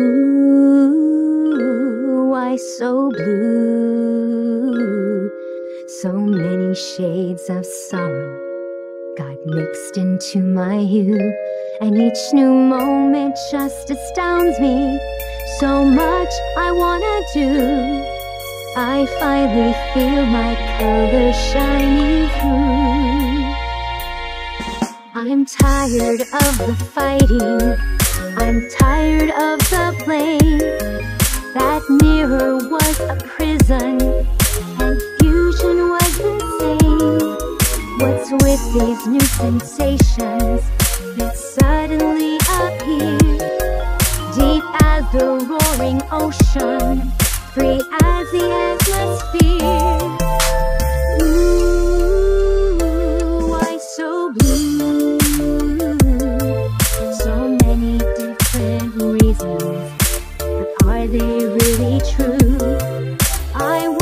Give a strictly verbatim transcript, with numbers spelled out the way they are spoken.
Ooh, why so blue? So many shades of sorrow got mixed into my hue, and each new moment just astounds me. So much I wanna do. I finally feel my color shining through. I'm tired of the fighting, I'm tired of the blame. That mirror was a prison, and fusion was the same. What's with these new sensations that suddenly appear? Deep as the roaring ocean, free as the atmosphere. Ooh, why so blue? So many reasons, but are they really true? I